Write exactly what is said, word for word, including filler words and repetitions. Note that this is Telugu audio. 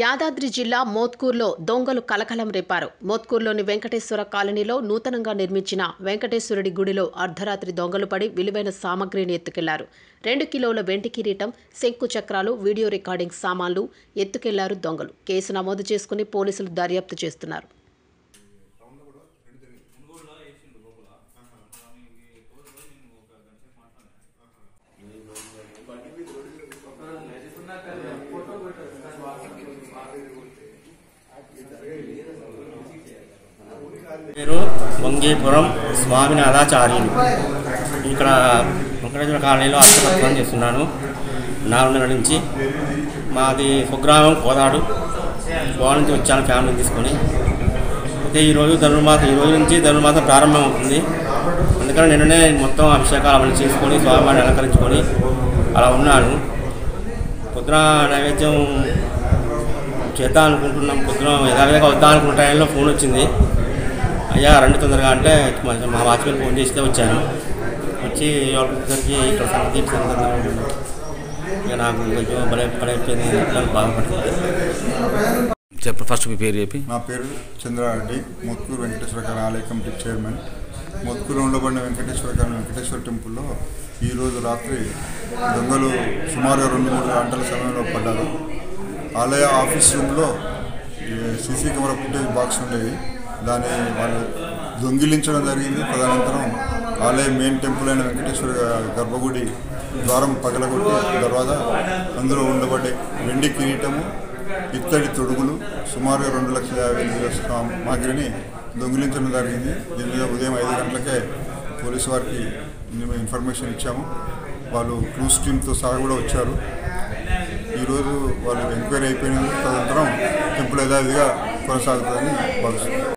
యాదాద్రి జిల్లా మోత్కూర్లో దొంగలు కలకలం రేపారు. మోత్కూర్లోని వెంకటేశ్వర కాలనీలో నూతనంగా నిర్మించిన వెంకటేశ్వరుడి గుడిలో అర్ధరాత్రి దొంగలు పడి విలువైన సామగ్రిని ఎత్తుకెళ్లారు. రెండు కిలోల వెండి కిరీటం, శంకు చక్రాలు, వీడియో రికార్డింగ్ సామాన్లు ఎత్తుకెళ్లారు దొంగలు. కేసు నమోదు చేసుకుని పోలీసులు దర్యాప్తు చేస్తున్నారు. పేరు వంగీపురం స్వామినాథాచార్యులు. ఇక్కడ వెంకటేశ్వర కాలనీలో అర్చకత్వం చేస్తున్నాను నాలుగు నెలల నుంచి. మాది స్వగ్రామం కోదాడు. కోదాడు నుంచి వచ్చాను ఫ్యామిలీని తీసుకొని. అయితే ఈరోజు ధనుర్మాసం, ఈరోజు నుంచి ధనుర్మాసం ప్రారంభం అవుతుంది. అందుకని నిన్ననే మొత్తం అభిషేకాలు అవన్నీ చేసుకొని స్వామివారిని అలంకరించుకొని అలా ఉన్నాను. పొద్దున నైవేద్యం చేద్దాం అనుకుంటున్నాం. పొద్దున యథావిధిగా వద్దాం అనుకున్న టైంలో ఫోన్ వచ్చింది, అయ్యా రండి తొందరగా అంటే మా వాచ్మెన్ ఫోన్ చేస్తే వచ్చాను. వచ్చి వాళ్ళకి ఇక్కడ సంగతి ఇక నాకు కొంచెం బలే పడైపోయింది, బాధపడుతుంది. ఫస్ట్ మీ పేరు చెప్పి. నా పేరు చంద్రారెడ్డి, మోత్కూరు వెంకటేశ్వర కళ ఆలయ కమిటీ చైర్మన్. మోత్కూరులో ఉండబడిన వెంకటేశ్వర కళ వెంకటేశ్వర టెంపుల్లో ఈరోజు రాత్రి దొంగలు సుమారు రెండు మూడు గంటల సమయంలో పడ్డారు. ఆలయ ఆఫీస్ రూమ్లో సీసీ కెమెరా ఫుటేజ్ బాక్స్ ఉండేవి, దాన్ని వాళ్ళు దొంగిలించడం జరిగింది. తదనంతరం ఆలయ మెయిన్ టెంపుల్ అయిన వెంకటేశ్వర గర్భగుడి ద్వారం పగలగొట్టిన తర్వాత అందులో ఉండబడే వెండి కిరీటము, ఇత్తడి తొడుగులు సుమారుగా రెండు లక్షల యాభై ఎనిమిది సామాగ్రిని దొంగిలించడం జరిగింది. దీని మీద ఉదయం ఐదు గంటలకే పోలీసు వారికి మేము ఇన్ఫర్మేషన్ ఇచ్చాము. వాళ్ళు క్లూస్ టీమ్తో సహా కూడా వచ్చారు. ఈరోజు వాళ్ళు ఎంక్వైరీ అయిపోయినందుకు తదనంతరం టెంపుల్ యథావిధిగా కొనసాగుతుందని భావిస్తున్నారు.